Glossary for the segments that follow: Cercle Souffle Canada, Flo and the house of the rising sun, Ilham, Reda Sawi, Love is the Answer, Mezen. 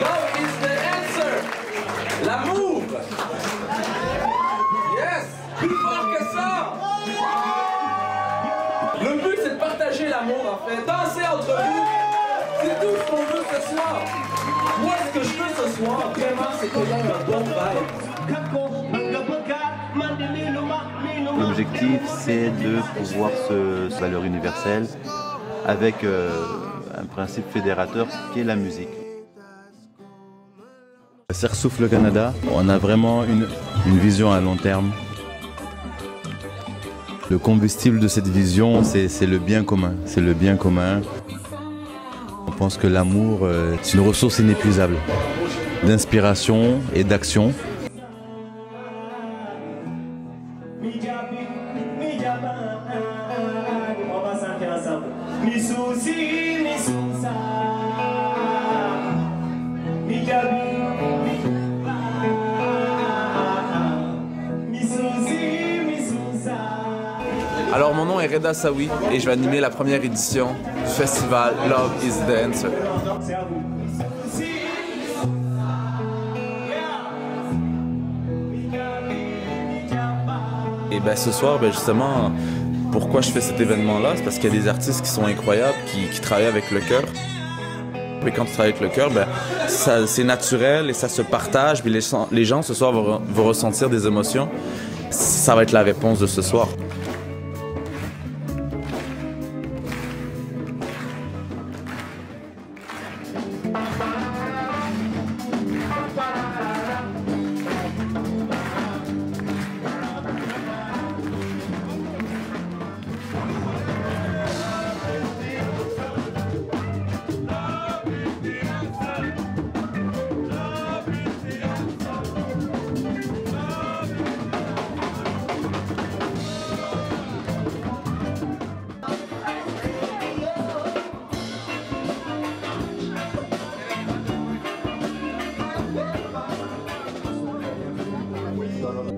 Love is the answer. L'amour. Yes. Plus fort que ça. Le but, c'est de partager l'amour, en fait. Danser entre vous. C'est tout ce qu'on veut ce soir. Moi, ce que je veux ce soir, vraiment, c'est qu'il y ait un bon vibe. L'objectif, c'est de pouvoir se valeur universelle avec un principe fédérateur qui est la musique. Cercle Souffle Canada, on a vraiment une vision à long terme. Le combustible de cette vision, c'est le bien commun. C'est le bien commun. On pense que l'amour est une ressource inépuisable d'inspiration et d'action. Alors mon nom est Reda Sawi et je vais animer la première édition du festival Love is the Answer. Et bien ce soir, ben justement, pourquoi je fais cet événement-là? C'est parce qu'il y a des artistes qui sont incroyables, qui travaillent avec le cœur. Et quand tu travailles avec le cœur, ben, c'est naturel et ça se partage. Puis les gens ce soir vont ressentir des émotions. Ça va être la réponse de ce soir.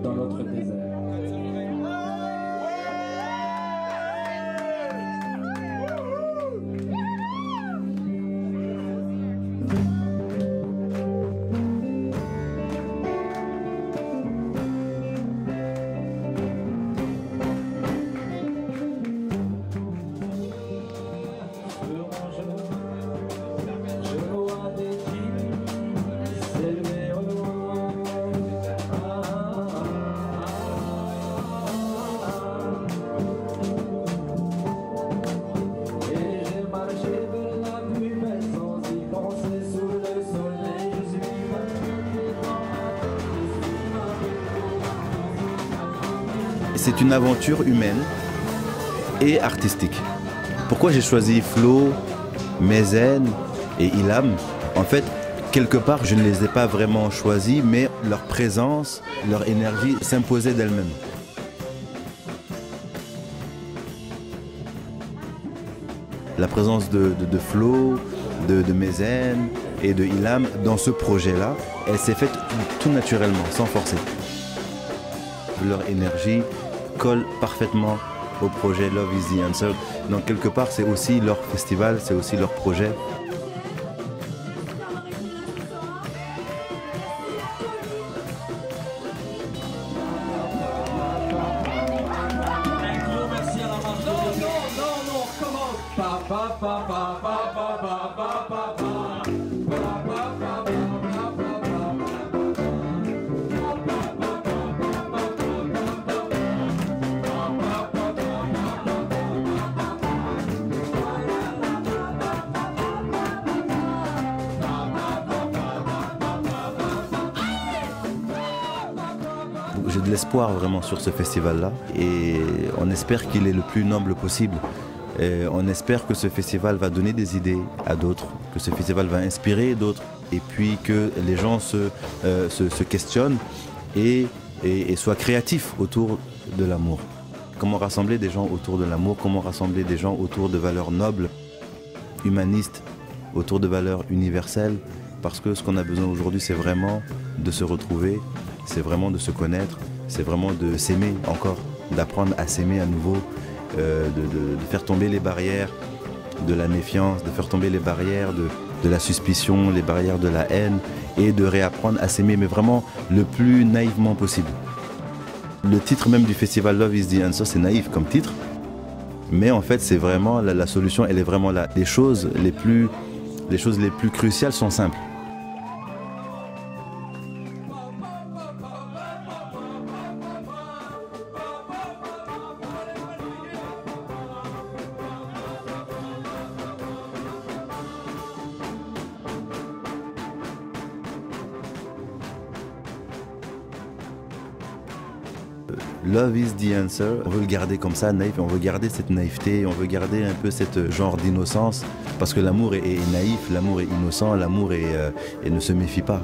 Dans notre désert. C'est une aventure humaine et artistique. Pourquoi j'ai choisi Flo, Mezen et Ilham? En fait, quelque part, je ne les ai pas vraiment choisis, mais leur présence, leur énergie s'imposait d'elle-même. La présence de Flo, de Mezen et de Ilham dans ce projet-là, elle s'est faite tout naturellement, sans forcer. Leur énergie colle parfaitement au projet Love is the Answer. Donc quelque part, c'est aussi leur festival, c'est aussi leur projet. J'ai de l'espoir vraiment sur ce festival-là et on espère qu'il est le plus noble possible. Et on espère que ce festival va donner des idées à d'autres, que ce festival va inspirer d'autres et puis que les gens se questionnent et soient créatifs autour de l'amour. Comment rassembler des gens autour de l'amour, comment rassembler des gens autour de valeurs nobles, humanistes autour de valeurs universelles, parce que ce qu'on a besoin aujourd'hui, c'est vraiment de se retrouver, c'est vraiment de se connaître, c'est vraiment de s'aimer encore, d'apprendre à s'aimer à nouveau, de faire tomber les barrières de la méfiance, de faire tomber les barrières de la suspicion, les barrières de la haine, et de réapprendre à s'aimer, mais vraiment le plus naïvement possible. Le titre même du festival Love is the Answer, c'est naïf comme titre, mais en fait c'est vraiment, la solution elle est vraiment là. Les choses les plus cruciales sont simples. Love is the answer, on veut le garder comme ça, naïf, on veut garder cette naïveté, on veut garder un peu cette genre d'innocence, parce que l'amour est naïf, l'amour est innocent, l'amour ne se méfie pas.